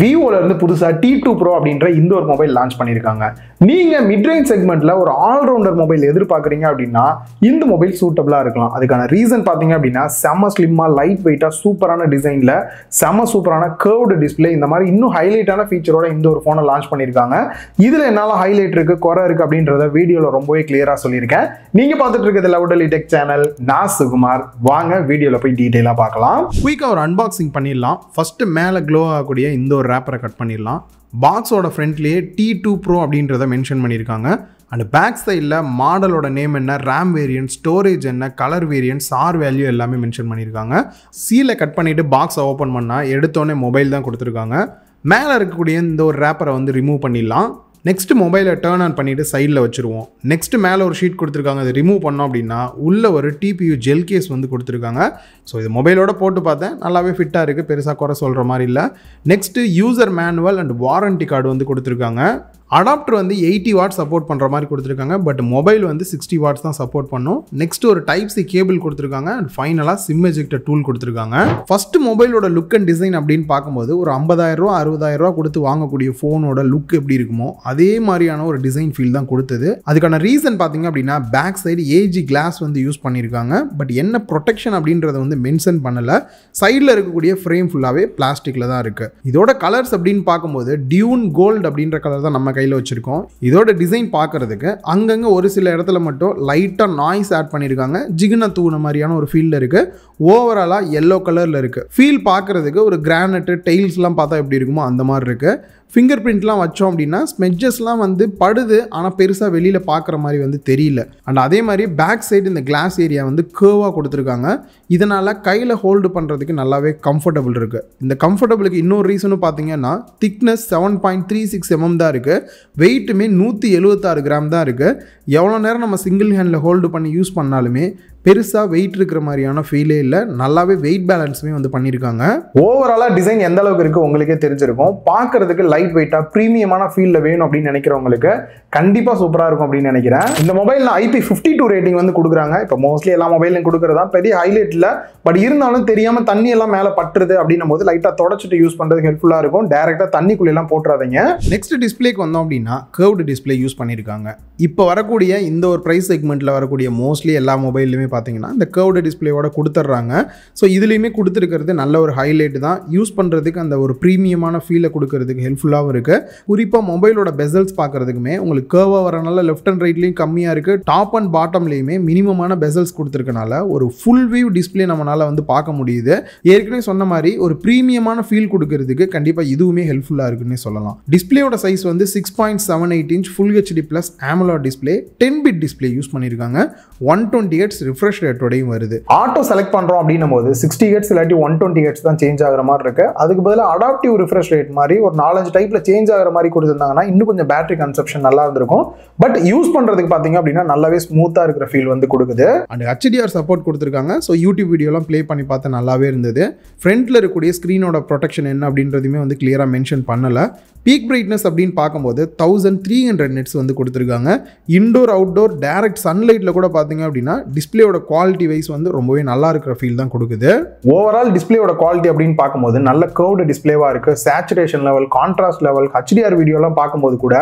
V-Waller T2 Pro அப்படிங்கற இந்த ஒரு மொபைல் லான்ச் பண்ணிருக்காங்க. நீங்க mid range செக்மெண்ட்ல ஒரு ஆல் ரவுண்டர் மொபைல் எதிர்பார்க்கறீங்க அப்படினா இந்த மொபைல் சூட்டபிளா இருக்கலாம். அதுக்கான ரீசன் பாத்தீங்க அப்படினா செம ஸ்லிம்மா லைட் வெயிட்டா சூப்பரான டிசைன்ல செம சூப்பரான கர்வ்ட் டிஸ்ப்ளே இந்த மாதிரி இன்னும் ஹைலைட்டான ஃபீச்சரோட இந்த ஒரு ஃபோனை லான்ச் பண்ணிருக்காங்க. இதுல என்னால ஹைலைட் இருக்கு, குறை இருக்கு அப்படின்றத வீடியோல ரொம்பவே கிளியரா சொல்லிருக்கேன். நீங்க பார்த்துட்டு இருக்கிறது லவ்டலி டெக் சேனல். நான் சுகுமார். வாங்க வீடியோல போய் டீடைலா பார்க்கலாம். குயிக்கா ஒரு அன்பாக்சிங் பண்ணிடலாம். ஃபர்ஸ்ட் மேல க்ளோ ஆகக்கூடிய இந்த ஒரு ராப்பரை கட் பண்ணிடலாம். பாக்ஸோட ஃப்ரண்ட்லேயே T2 Pro அப்படின்றத மென்ஷன் பண்ணியிருக்காங்க. அண்ட் பேக் சைடில் மாடலோட நேம் என்ன, ரேம் வேரியன்ட், ஸ்டோரேஜ் என்ன, கலர் வேரியன்ட், ஆர் வேல்யூ எல்லாமே மென்ஷன் பண்ணியிருக்காங்க. சீலை கட் பண்ணிவிட்டு பாக்ஸை ஓப்பன் பண்ணால் எடுத்தோடனே மொபைல் தான் கொடுத்துருக்காங்க. மேலே இருக்கக்கூடிய இந்த ஒரு ராப்பரை வந்து ரிமூவ் பண்ணிடலாம். நெக்ஸ்ட்டு மொபைலை டேர்ன் ஆன் பண்ணிவிட்டு சைடில் வச்சுருவோம். நெக்ஸ்ட்டு மேலே ஒரு ஷீட் கொடுத்துருக்காங்க. அதை ரிமூவ் பண்ணோம் அப்படின்னா உள்ளே ஒரு டிபியூ ஜெல் கேஸ் வந்து கொடுத்துருக்காங்க. ஸோ இது மொபைலோட போட்டு பார்த்தேன், நல்லாவே ஃபிட்டாக இருக்குது, பெருசாக குறை சொல்கிற மாதிரி இல்லை. Next user manual and warranty card வந்து கொடுத்துருக்காங்க. அடாப்டர் வந்து 80 வாட்ஸ் சப்போர்ட் பண்ணுற மாதிரி கொடுத்துருக்காங்க. பட் மொபைல் வந்து 60 வாட்ஸ் தான் சப்போர்ட் பண்ணும். நெக்ஸ்ட் ஒரு டைப்சி கேபிள் கொடுத்துருக்காங்க. அண்ட் ஃபைனலாக சிம் எஜெக்டர் டூல் கொடுத்துருக்காங்க. ஃபர்ஸ்ட் மொபைலோட லுக் அண்ட் டிசைன் அப்படின்னு பார்க்கும்போது ஒரு 50,000 ரூபா 60,000 ரூபா கொடுத்து வாங்கக்கூடிய ஃபோனோட லுக் எப்படி இருக்குமோ அதே மாதிரியான ஒரு டிசைன் ஃபீல் தான் கொடுத்தது. அதுக்கான ரீசன் பார்த்தீங்க அப்படின்னா பேக் சைடு ஏஜி கிளாஸ் வந்து யூஸ் பண்ணியிருக்காங்க. பட் என்ன ப்ரொடெக்ஷன் அப்படின்றத வந்து மென்ஷன் பண்ணலை. சைடில் இருக்கக்கூடிய ஃப்ரேம் ஃபுல்லாகவே பிளாஸ்டிக்கில் தான் இருக்குது. இதோட கலர்ஸ் அப்படின்னு பார்க்கும்போது டியூன் கோல்டு அப்படின்ற கலர் தான் நம்ம கையில் வச்சிருக்கோம். இதோட டிசைன் பார்க்கறதுக்கு அங்கங்க ஒரு சில இடத்துல மட்டும் லைட்டாக நாய்ஸ் ஆட் பண்ணியிருக்காங்க. ஜிகின தூண மாதிரியான ஒரு ஃபீல்ல இருக்கு. ஓவராலாக எல்லோ கலர்ல இருக்கு. ஃபீல் பார்க்கறதுக்கு ஒரு கிரானைட் டெயில்ஸ்லாம் பார்த்தா எப்படி இருக்குமோ அந்த மாதிரி இருக்கு. ஃபிங்கர் பிரிண்ட்லாம் வச்சோம் அப்படின்னா ஸ்மெட்ஜஸ்லாம் வந்து படுது, ஆனால் பெருசாக வெளியில் பார்க்குற மாதிரி வந்து தெரியல. அண்ட் அதே மாதிரி பேக் சைடு இந்த கிளாஸ் ஏரியா வந்து கர்வாக கொடுத்துருக்காங்க. இதனால் கையில் ஹோல்டு பண்ணுறதுக்கு நல்லாவே கம்ஃபர்டபுள் இருக்குது. இந்த கம்ஃபர்டபுளுக்கு இன்னொரு ரீசனும் பார்த்தீங்கன்னா திக்னஸ் 7.36 mm தான் இருக்குது. வெயிட்டுமே 176 கிராம் தான் இருக்குது. எவ்வளோ நேரம் நம்ம சிங்கிள் ஹேண்டில் ஹோல்டு பண்ணி யூஸ் பண்ணாலுமே பெருசாக வெயிட் இருக்கிற மாதிரியான ஃபீலே இல்லை. நல்லாவே வெயிட் பேலன்ஸுமே வந்து பண்ணியிருக்காங்க. ஓவராலாக டிசைன் எந்த அளவுக்கு இருக்குது உங்களுக்கே தெரிஞ்சிருக்கும். பார்க்குறதுக்கு லைட் வெயிட்டாக ப்ரீமியமான ஃபீலில் வேணும் அப்படின்னு நினைக்கிறவங்களுக்கு கண்டிப்பாக சூப்பராக இருக்கும் அப்படின்னு நினைக்கிறேன். இந்த மொபைலில் IP52 ரேட்டிங் வந்து கொடுக்குறாங்க. இப்போ மோஸ்ட்லி எல்லா மொபைலும் கொடுக்குறதா, பெரிய ஹைலைட் இல்லை. பட் இருந்தாலும் தெரியாமல் தண்ணியெல்லாம் மேலே பட்டுருது அப்படின்னும் போது லைட்டாக தொடச்சிட்டு யூஸ் பண்ணுறது ஹெல்ப்ஃபுல்லாக இருக்கும். டேரெக்டாக தண்ணிக்குள்ளெல்லாம் போட்டுறாதீங்க. நெக்ஸ்ட் டிஸ்பிளேக்கு வந்தோம் அப்படின்னா கர்வ்டு டிஸ்பிளே யூஸ் பண்ணியிருக்காங்க. இப்போ வரக்கூடிய இந்த ஒரு ப்ரைஸ் செக்மெண்ட்டில் வரக்கூடிய மோஸ்ட்லி எல்லா மொபைலுமே பார்த்தீங்கன்னா இந்த கர்வ்டு டிஸ்பிளேவோட கொடுத்துட்றாங்க. ஸோ இதுலேயுமே கொடுத்துருக்கிறது நல்ல ஒரு ஹைலைட் தான். யூஸ் பண்ணுறதுக்கு அந்த ஒரு ப்ரீமியமான ஃபீலை கொடுக்கறதுக்கு ஹெல்ப்ஃபுல்லாகவும் இருக்குது. குறிப்பாக மொபைலோட பெசல்ஸ் பார்க்குறதுக்குமே உங்களுக்கு கர்வாக வரனால லெஃப்ட் அண்ட் ரைட்லேயும் கம்மியாக இருக்குது. டாப் அண்ட் பாட்டம்லேயுமே மினிமமான பெசல்ஸ் கொடுத்துருக்கனால ஒரு ஃபுல் வியூ டிஸ்பிளே நம்மளால் வந்து பார்க்க முடியுது. ஏற்கனவே சொன்ன மாதிரி ஒரு ப்ரீமியமான ஃபீல் கொடுக்கறதுக்கு கண்டிப்பாக இதுவுமே ஹெல்ப்ஃபுல்லாக இருக்குன்னே சொல்லலாம். டிஸ்பிளேயோட சைஸ் வந்து 6.78 inch full HD plus AMOLED display 10-bit display use பண்ணியிருக்காங்க. 120 Hz refresh rate ஓடையும் வருது. ஆட்டோ செலக்ட் பண்றோம் அப்படினும் போது 60 Hz இல்லாட்டி 120 Hz தான் சேஞ்ச் ஆகுற மாதிரி இருக்கு. அதுக்கு பதிலா அடாப்டிவ் refresh rate மாதிரி ஒரு 4-5 டைப்ல சேஞ்ச் ஆகுற மாதிரி கொடுத்திருந்தாங்கன்னா இன்னும் கொஞ்சம் பேட்டரி கன்சம்ப்ஷன் நல்லா இருந்திருக்கும். பட் யூஸ் பண்றதுக்கு பாத்தீங்க அப்படினா நல்லாவே ஸ்மூத்தா இருக்கிற ஃபீல் வந்து கொடுக்குது. அண்ட் HDR சப்போர்ட் கொடுத்திருக்காங்க. சோ யூடியூப் வீடியோலாம் ப்ளே பண்ணி பார்த்தா நல்லாவே இருந்தது. ஃப்ரண்ட்ல இருக்கக்கூடிய ஸ்கிரீனோட ப்ரொடெக்ஷன் என்ன அப்படின்றதுமே வந்து கிளியரா மென்ஷன் பண்ணல. பீக் பிரைட்னஸ் அப்படின்னு பார்க்கும்போது 1300 nits வந்து கொடுத்துருக்காங்க. இன்டோர் அவுட்டோர் டைரக்ட் சன்லைட்டில் கூட பார்த்தீங்க அப்படின்னா டிஸ்பிளேயோட குவாலிட்டி வைஸ் வந்து ரொம்பவே நல்லா இருக்கிற ஃபீல் தான் கொடுக்குது. ஓவரால் டிஸ்பிளேயோட குவாலிட்டி அப்படின்னு பார்க்கும்போது நல்ல கர்வ்டு டிஸ்பிளேவாக இருக்குது. Saturation level, contrast level, HDR வீடியோலாம் பார்க்கும்போது கூட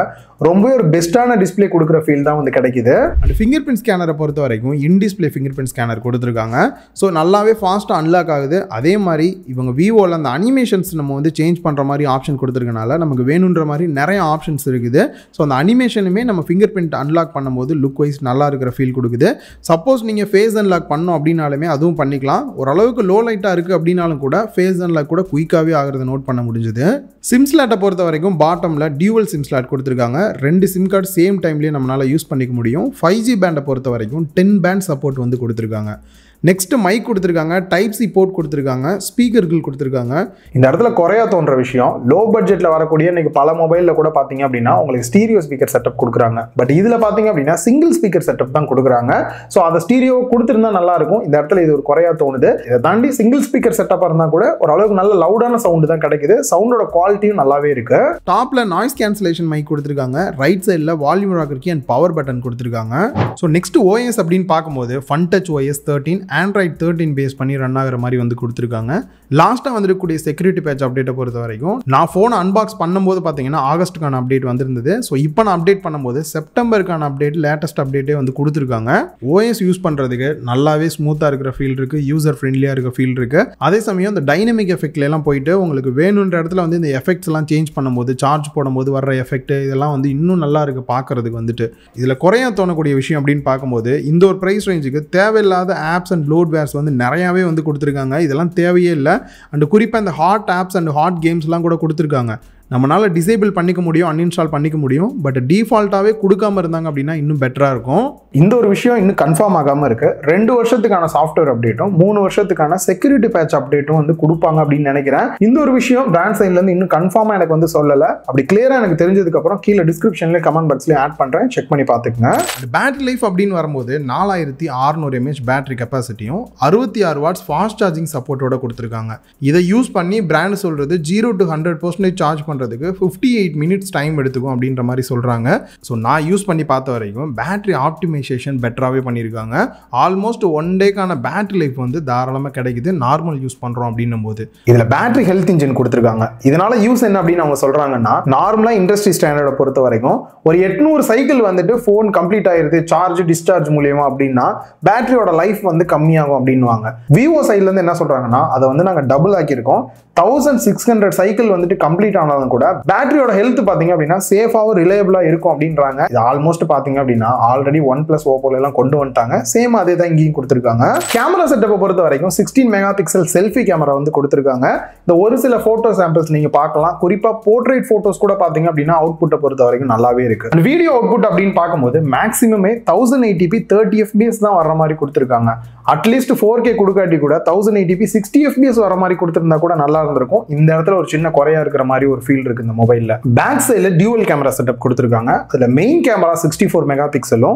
ரொம்பவே ஒரு பெஸ்ட்டான டிஸ்பிளே கொடுக்குற ஃபீல் தான் வந்து கிடைக்குது. அண்ட் ஃபிங்கர் பிரிண்ட் ஸ்கேனரை பொறுத்த வரைக்கும் இன்டிஸ்பிளே ஃபிங்கர் பிரிண்ட் ஸ்கேனர் கொடுத்துருக்காங்க. ஸோ நல்லாவே ஃபாஸ்ட்டாக அன்லாக் ஆகுது. அதே மாதிரி இவங்க விவோவில் அந்த அனிமேஷன்ஸ் நம்ம வந்து சேஞ்ச் பண்ணுற மாதிரி ஆப்ஷன் கொடுத்துருக்கனால நமக்கு வேணுன்ற மாதிரி நிறைய ஆப்ஷன்ஸ் இருக்குது. ஸோ அந்த அனிமேஷனுமே நம்ம ஃபிங்கர் பிரிண்ட் அன்லாக் பண்ணும்போது லுக் வைஸ் நல்லா இருக்கிற ஃபீல் கொடுக்குது. சப்போஸ் நீங்கள் ஃபேஸ் அன்லாக் பண்ணோம் அப்படின்னாலுமே அதுவும் பண்ணிக்கலாம். ஓரளவுக்கு லோ லைட்டாக இருக்குது அப்படின்னாலும் கூட ஃபேஸ் அன்லாக் கூட குயிக்காகவே ஆகிறத நோட் பண்ண முடிஞ்சுது. சிம் ஸ்லாட்டை பொறுத்த வரைக்கும் பாட்டமில் டியூவல் சிம் ஸ்லாட் கொடுத்துருக்காங்க. 2 சிம் கார்டு சேம் டைம்லேயே நம்மளால் யூஸ் பண்ணிக்க முடியும். 5G பேண்டை பொறுத்த வரைக்கும் 10 பேண்ட் சப்போர்ட் வந்து கொடுத்துருக்காங்க. நெக்ஸ்ட் மைக் கொடுத்துருக்காங்க, Type-C போர்ட் கொடுத்துருக்காங்க, ஸ்பீக்கர்கள் கொடுத்துருக்காங்க. இந்த இடத்துல குறையா தோன்ற விஷயம், லோ பட்ஜெட்ல வரக்கூடிய இன்னைக்கு பல மொபைலில் கூட பார்த்தீங்க அப்படின்னா உங்களுக்கு ஸ்டீரியோ ஸ்பீக்கர் செட்டப் கொடுக்குறாங்க. பட் இதில் பார்த்தீங்க அப்படின்னா சிங்கிள் ஸ்பீக்கர் செட்டப் தான் கொடுக்குறாங்க. ஸோ அதை ஸ்டீரியோ கொடுத்துருந்தா நல்லா இருக்கும். இந்த இடத்துல இது ஒரு குறையா தோணுது. இதை தாண்டி சிங்கிள் ஸ்பீக்கர் செட்டப்பாக இருந்தால் கூட ஓரளவுக்கு நல்ல லவுடான சவுண்டு தான் கிடைக்குது. சவுண்டோட குவாலிட்டியும் நல்லாவே இருக்கு. டாப்ல நாய்ஸ் கேன்சலேஷன் மைக் கொடுத்துருக்காங்க. ரைட் சைடில் volume rocker key and power button கொடுத்துருக்காங்க. ஸோ நெக்ஸ்ட் OS அப்படின்னு பார்க்கும்போது Funtouch OS 13 Android 13 base பண்ணி ரன் ஆகுற மாதிரி வந்து கொடுத்திருக்காங்க. லாஸ்ட்டா வந்திருக்கக்கூடிய செக்யூரிட்டி பேட்ச் அப்டேட்ட பொறுத்த வரைக்கும் நான் ஃபோன் அன்பாக்ஸ் பண்ணும்போது பாத்தீங்கன்னா ஆகஸ்டுக்கான அப்டேட் வந்திருந்தது. சோ இப்போ நான் அப்டேட் பண்ணும்போது செப்டம்பருக்கான அப்டேட் லேட்டஸ்ட் அப்டேட்டே வந்து கொடுத்திருக்காங்க. ஓஎஸ் யூஸ் பண்றதுக்கு நல்லாவே ஸ்மூத்தா இருக்கிற ஃபீல் இருக்கு, யூசர் ஃப்ரெண்ட்லியா இருக்கிற ஃபீல் இருக்கு. அதே சமயம் இந்த டைனமிக் எஃபெக்ட்ல எல்லாம் போயிட்டு உங்களுக்கு வேணுன்ற இடத்துல வந்து இந்த எஃபெக்ட்ஸ் எல்லாம் சேஞ்ச் பண்ணும்போது சார்ஜ் போடும்போது வர்ற எஃபெக்ட் இதெல்லாம் வந்து இன்னும் நல்லா இருக்கு பார்க்கறதுக்கு. வந்துட்டு இதுல குறையா தோணக்கூடிய விஷயம் அப்படின்னு பார்க்கும்போது இந்த ஒரு பிரைஸ் ரேஞ்சுக்கு தேவையில்லாத ஆப்ஸ் அண்ட் லோட்வேர்ஸ் வந்து நிறையாவே வந்து கொடுத்துருக்காங்க. இதெல்லாம் தேவையே இல்லை. அண்ட் குறிப்பாக இந்த ஹாட் ஆப்ஸ் அண்ட் ஹாட் கேம்ஸ்லாம் கூட கொடுத்துருக்காங்க. நம்மளால் டிசேபிள் பண்ணிக்க முடியும், அன்இன்ஸ்டால் பண்ணிக்க முடியும். பட் டிஃபால்ட்டாகவே கொடுக்காமல் இருந்தாங்க அப்படின்னா இன்னும் பெட்டராக இருக்கும். இந்த ஒரு விஷயம் இன்னும் கன்ஃபார்ம் ஆகாமல் இருக்குது. 2 வருஷத்துக்கான சாஃப்ட்வேர் அப்டேட்டும் 3 வருஷத்துக்கான செக்யூரிட்டி பேட்ச் அப்டேட்டும் வந்து கொடுப்பாங்க அப்படின்னு நினைக்கிறேன். இந்த ஒரு விஷயம் பிராண்ட் சைட்லேருந்து இன்னும் கன்ஃபார்மாக எனக்கு வந்து சொல்லலை. அப்படி கிளியராக எனக்கு தெரிஞ்சதுக்கப்புறம் கீழே டிஸ்கிரிப்ஷன்லேயே கமெண்ட் பாக்ஸ்லேயே ஆட் பண்ணுறேன், செக் பண்ணி பார்த்துக்குங்க. பேட்டரி லைஃப் அப்படின்னு வரும்போது 4600 mAh பேட்டரி கெப்பாசிட்டியும் 66 watts ஃபாஸ்ட் சார்ஜிங் சப்போர்ட்டோட கொடுத்துருக்காங்க. இதை யூஸ் பண்ணி பிராண்ட் சொல்கிறது 0 to 100% சார்ஜ் பண்ணுற 58 மினிட்ஸ் டைம் எடுத்துக்கும் அப்படின்ற மாதிரி சொல்றாங்க. சோ நான் யூஸ் பண்ணி பார்த்த வரைக்கும் பேட்டரி ஆப்டிமைசேஷன் பெட்டராவே பண்ணிருக்காங்க. ஆல்மோஸ்ட் 1 டேக்கான பேட்டரி லைஃப் வந்து தாராளமா கிடைக்குது நார்மல் யூஸ் பண்றோம் அப்படின்னும்போது. இதுல பேட்டரி ஹெல்த் இன்ஜின் கொடுத்திருக்காங்க. இதனால யூஸ் என்ன அப்படின்னு அவங்க சொல்றாங்கன்னா, நார்மலா இண்டஸ்ட்ரி ஸ்டாண்டர்ட் பொறுத்த வரைக்கும் ஒரு 800 சைக்கிள் வந்துட்டு போன் கம்ப்ளீட் ஆயிருது சார்ஜ் டிஸ்சார்ஜ் மூலமா அப்படின்னா பேட்டரியோட லைஃப் வந்து கம்மியாகும் அப்படின்னுவாங்க. விவோ சைட்ல இருந்து என்ன சொல்றாங்கன்னா, அதை வந்து நாங்க டபுள் ஆக்கியிருக்கோம். 1600 சைக்கிள் வந்துட்டு கம்ப்ளீட் ஆனாலும் கூட பேட்டரியோட ஹெல்த் பாத்தீங்க அப்படின்னா சேஃபாவும் ரிலையபிளா இருக்கும் அப்படின்றாங்க. இது ஆல்மோஸ்ட் பாத்தீங்க அப்படின்னா ஆல்ரெடி OnePlus, OPPO எல்லாம் கொண்டு வந்துட்டாங்க. சேம் அதே தான் இங்கேயும் கொடுத்திருக்காங்க. கேமரா செட்டப்பை பொறுத்த வரைக்கும் 16 MP செல்ஃபி கேமரா வந்து கொடுத்திருக்காங்க. இந்த ஒரு சில போட்டோ சாம்பிள்ஸ் நீங்க பார்க்கலாம். குறிப்பா போர்ட்ரேட் போட்டோஸ் கூட பாத்தீங்க அப்படின்னா அவுட்புட்டை பொறுத்த வரைக்கும் நல்லாவே இருக்கு. வீடியோ அவுட்புட் அப்படின்னு பார்க்கும்போது மேக்ஸிமமே 1080p 30fps தான் வர்ற மாதிரி கொடுத்திருக்காங்க. அட்லீஸ்ட் 4K கொடுக்காட்டி கூட 1080p 60fps வர மாதிரி கொடுத்திருந்தா கூட நல்லா இருந்திருக்கும். இந்த இடத்துல ஒரு சின்ன குறையா இருக்கிற மாதிரி ஒரு ஃபீல் இருக்கு இந்த மொபைல்ல. பேக் சைடுல டியூவல் கேமரா செட்டப் கொடுத்திருக்காங்க. அதுல மெயின் கேமரா 64 MP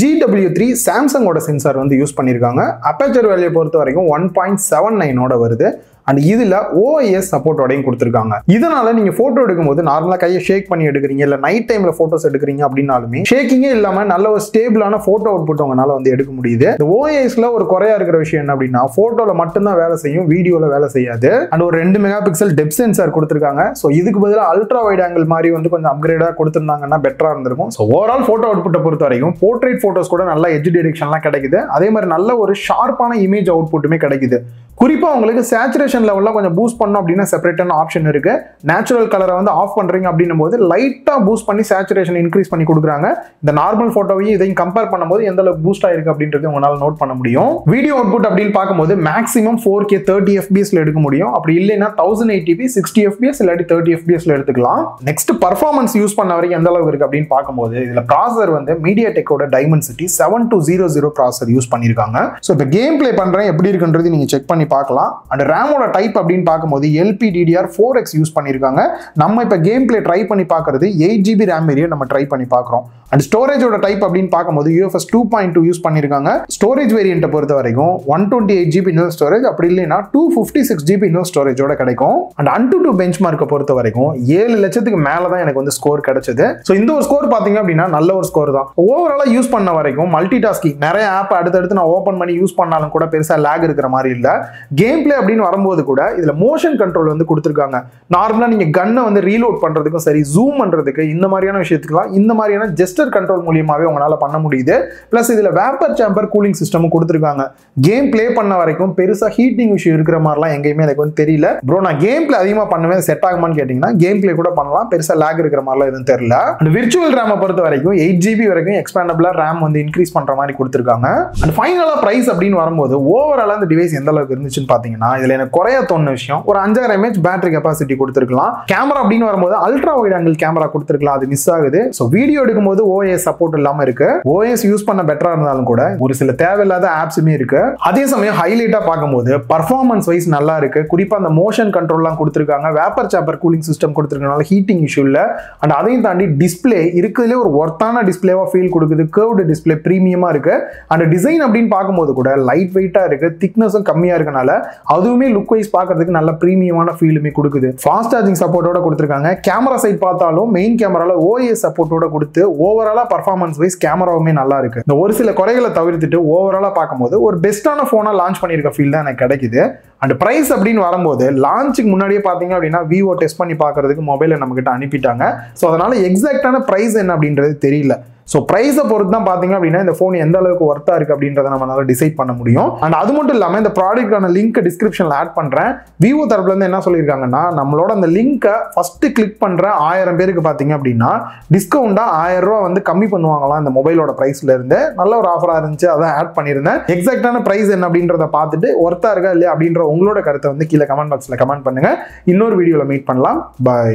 GW3 சாம்சங்கோட சென்சார் வந்து யூஸ் பண்ணிருக்காங்க. அப்பேச்சர் வேல்யூ பொறுத்த வரைக்கும் 1.79 வருது. அண்ட் இதுல OIS சப்போர்ட்டோடையும் கொடுத்திருக்காங்க. இதனால நீங்க போட்டோ எடுக்கும்போது நார்மலா கையை ஷேக் பண்ணி எடுக்கிறீங்க இல்ல நைட் டைம்ல போட்டோஸ் எடுக்கிறீங்க அப்படின்னாலுமே ஷேக்கிங்கே இல்லாம நல்ல ஒரு ஸ்டேபிளான போட்டோ அவுட்புட் உங்களால வந்து எடுக்க முடியுது. இந்த OISல ஒரு குறையா இருக்கிற விஷயம் என்ன அப்படின்னா, போட்டோல மட்டும்தான் வேலை செய்யும், வீடியோல வேலை செய்யாது. அண்ட் ஒரு 2 MP டெப்த் சென்சார் கொடுத்திருக்காங்க. ஸோ இதுக்கு பதிலாக அல்ட்ரா வைட் ஆங்கிள் மாதிரி வந்து கொஞ்சம் அப்கிரேடா கொடுத்திருந்தாங்கன்னா பெட்டரா இருந்திருக்கும். ஸோ ஓவரால் போட்டோ அவுட்புட்டை பொறுத்த வரைக்கும் போர்ட்ரேட் போட்டோஸ் கூட நல்ல எட்ஜ் டிடெக்ஷன்லாம் கிடைக்குது. அதே மாதிரி நல்ல ஒரு ஷார்ப்பான இமேஜ் அவுட்புட்டுமே கிடைக்குது. குறிப்பாக உங்களுக்கு சேச்சுரேஷன் லெவலில் கொஞ்சம் பூஸ்ட் பண்ணோம் அப்படின்னா செப்பரேட்டான ஆப்ஷன் இருக்குது. நேச்சுரல் கலரை வந்து ஆஃப் பண்ணுறீங்க அப்படின்னும் போது லைட்டாக பூஸ்ட் பண்ணி சேச்சுரேஷன் இன்க்ரீஸ் பண்ணி கொடுக்குறாங்க. இந்த நார்மல் ஃபோட்டோவையும் இதையும் கம்பேர் பண்ணும்போது எந்த அளவுக்கு பூஸ்ட் ஆயிருக்கு அப்படின்றது உங்களால் நோட் பண்ண முடியும். வீடியோ அவுட்புட் அப்படின்னு பார்க்கும்போது மேக்ஸிமம் 4K 30fpsல எடுக்க முடியும். அப்படி இல்லைன்னா 1080p 60fps இல்லாட்டி 30fpsல எடுத்துக்கலாம். நெக்ஸ்ட் பர்ஃபார்மன்ஸ் யூஸ் பண்ண வரைக்கும் எந்த அளவுக்கு இருக்குது அப்படின்னு பார்க்கும்போது இதில் ப்ராசர் வந்து மீடியா டெக்கோட டைமென்சிட்டி 7200 ப்ராசர் யூஸ் பண்ணியிருக்காங்க. ஸோ இப்போ கேம் பிளே பண்ணுறேன் எப்படி இருக்குன்றது நீங்கள் செக் பண்ணி பார்க்கலாம். அண்ட் ரேமோட டைப் அப்படின்னு பார்க்கும்போது LPDDR4X யூஸ் பண்ணியிருக்காங்க. நம்ம இப்போ கேம் பிளே ட்ரை பண்ணி பார்க்குறது 8GB ரேம் ஏரியா நம்ம ட்ரை பண்ணி பார்க்குறோம். அண்ட் ஸ்டோரேஜோட டைப் அப்படின்னு பார்க்கும்போது UFS 2.2 யூஸ் பண்ணியிருக்காங்க. ஸ்டோரேஜ் வேரியண்ட்டை பொறுத்த வரைக்கும் 128GB இன்னர் ஸ்டோரேஜ் அப்படி இல்லைன்னா 256GB இன்னர் ஸ்டோரேஜோட கிடைக்கும். அண்ட் AnTuTu பெஞ்ச் மார்க்கை பொறுத்த வரைக்கும் 7 லட்சத்துக்கு மேலே தான் எனக்கு வந்து ஸ்கோர் கிடைச்சது. ஸோ இந்த ஒரு ஸ்கோர் பார்த்தீங்க அப்படின்னா நல்ல ஒரு ஸ்கோர் தான். ஓவராலாக யூஸ் பண்ண வரைக்கும் மல்டி டாஸ்கிங் நிறைய ஆப் அடுத்தடுத்து நான் ஓப்பன் பண்ணி யூஸ் பண்ணாலும் கூட பெருசாக லேக் இருக்கிற மாதிரி இல்லை. கேம் பிளே அப்படின்னு வரும்போது கூட இதுல மோஷன் கண்ட்ரோல் வந்து கொடுத்திருக்காங்க. நார்மலா நீங்க கன்னை வந்து ரீலோட் பண்றதுக்கும் சரி ஜூம் பண்றதுக்கு இந்த மாதிரியான விஷயத்துக்குலாம் இந்த மாதிரியான ஜெஸ்டர் கண்ட்ரோல் மூலியமாவே உங்களால பண்ண முடியுது. பிளஸ் இதுல வேப்பர் சேம்பர் கூலிங் சிஸ்டமும் கொடுத்திருக்காங்க. கேம் பிளே பண்ண வரைக்கும் பெருசா ஹீட்டிங் இஷ்யூ இருக்கிற மாதிரிலாம் எங்கேயுமே எனக்கு வந்து தெரியல. ப்ரோ நான் கேம் பிளே அதிகமா பண்ணுவேன் செட் ஆகுமான்னு கேட்டீங்கன்னா கேம் பிளே கூட பண்ணலாம், பெருசா லேக் இருக்கிற மாதிரிலாம் எதுவும் தெரியல. அண்ட் விர்ச்சுவல் ரேமை பொறுத்த வரைக்கும் 8GB வரைக்கும் எக்ஸ்பேண்டபிளா ரேம் வந்து இன்க்ரீஸ் பண்ற மாதிரி கொடுத்திருக்காங்க. அண்ட் ஃபைனலா பிரைஸ் அப்படின்னு வரும்போது ஓவராலா இந்த டிவைஸ் எந்த அளவுக்கு இருந்துச்சுன்னு பாத்தீங்கன்னா இதுல எனக்கு குறைய தோணு விஷயம் ஒரு 5000 mAh பேட்டரி கெபாசிட்டி கொடுத்திருக்கலாம். கேமரா அப்படின்னு வரும்போது அல்ட்ரா வைட் ஆங்கிள் கேமரா கொடுத்திருக்கலாம், அது மிஸ் ஆகுது. சோ வீடியோ எடுக்கும்போது OIS சப்போர்ட் இல்லாம இருக்கு. OIS யூஸ் பண்ண பெட்டரா இருந்தாலும் கூட ஒரு சில தேவையில்லாத ஆப்ஸுமே இருக்கு. அதே சமயம் ஹைலைட்டா பார்க்கும்போது பர்ஃபார்மன்ஸ் வைஸ் நல்லா இருக்கு. குறிப்பா அந்த மோஷன் கண்ட்ரோல்லாம் கொடுத்திருக்காங்க. வேப்பர் சேம்பர் கூலிங் சிஸ்டம் கொடுத்திருக்கனால ஹீட்டிங் இஷ்யூ இல்ல. அண்ட் அதையும் தாண்டி டிஸ்பிளே இருக்குதுல ஒரு ஒர்த்தான டிஸ்பிளேவா ஃபீல் கொடுக்குது. கர்வ்டு டிஸ்பிளே பிரீமியமா இருக்கு. அண்ட் டிசைன் அப்படின்னு பார்க்கும்போது கூட லைட் வெயிட்டா இருக்கு, திக்னஸும் கம்மியா இருக்கு. அதுவுமே லுக் look-wise பார்க்கிறதுக்கு நல்ல பிரீமியமான ஃபீலுமே கொடுக்குது. ஃபாஸ்ட் சார்ஜிங் சப்போர்ட்டோட கொடுத்திருக்காங்க. கேமரா சைடு பார்த்தாலும் மெயின் கேமரால OIS சப்போர்ட்டோட கொடுத்து ஓவராலா 퍼ஃபார்மன்ஸ்-வைஸ் கேமராவுமே நல்லா இருக்கு. இந்த ஒரு சில குறைகளை தவிர்த்துட்டு ஓவராலா பாக்கும்போது ஒரு பெஸ்டான ஃபோனா லான்ச் பண்ணிருக்க ஃபீல் தான் எனக்கு கிடைக்குது. And price அப்படினு வரும்போது லான்ச்சுக்கு முன்னாடியே பாத்தீங்க அப்படினா Vivo டெஸ்ட் பண்ணி பார்க்கிறதுக்கு மொபைலை நமக்கிட்ட அனுப்பிட்டாங்க. சோ அதனால எக்ஸாக்ட்டான பிரைஸ் என்ன அப்படின்றது தெரியல. So price பொறுத்து தான் பாத்தீங்க அப்படினா இந்த phone எந்த அளவுக்கு worth-ஆ இருக்கு அப்படின்றத நம்மளால டிசைட் பண்ண முடியும். And அது மட்டும் இல்லாம இந்த ப்ராடக்ட்கான link description-ல ஆட் பண்றேன். Vivo தரப்புல இருந்து என்ன சொல்லிருக்காங்கன்னா நம்மளோட அந்த link-ஐ first click பண்ற 1000 பேருக்கு பாத்தீங்க அப்படினா டிஸ்கவுண்டா 1000 ரூபாய் வந்து கம்மி பண்ணுவாங்கலாம் இந்த மொபைலோட பிரைஸ்ல இருந்து. நல்ல ஒரு ஆஃபரா இருந்துச்சு அத ஆட் பண்ணிருந்தேன். எக்ஸாக்ட்டான பிரைஸ் என்ன அப்படின்றத பார்த்துட்டு worth-ஆ இருக்கா இல்லையா அப்படின்ற உங்களோட கருத்து வந்து கீழ கமெண்ட் பாக்ஸ்ல கமெண்ட் பண்ணுங்க. இன்னொரு வீடியோல மீட் பண்ணலாம். பை.